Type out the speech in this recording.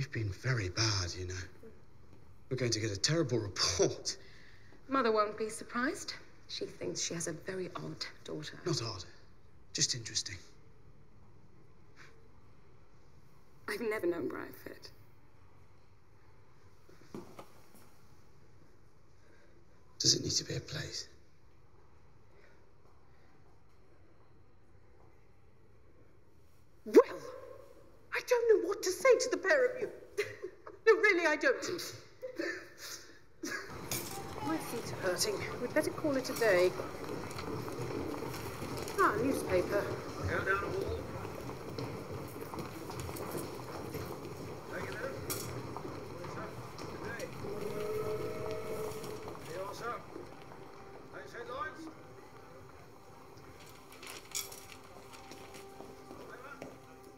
We've been very bad, you know. We're going to get a terrible report. Mother won't be surprised. She thinks she has a very odd daughter. Not odd. Just interesting. I've never known Briarfield. Does it need to be a place? Well, I don't know what to say to the pair of you. No, really, I don't. My feet are hurting. We'd better call it a day. Ah, newspaper. Go down the wall. Headlines?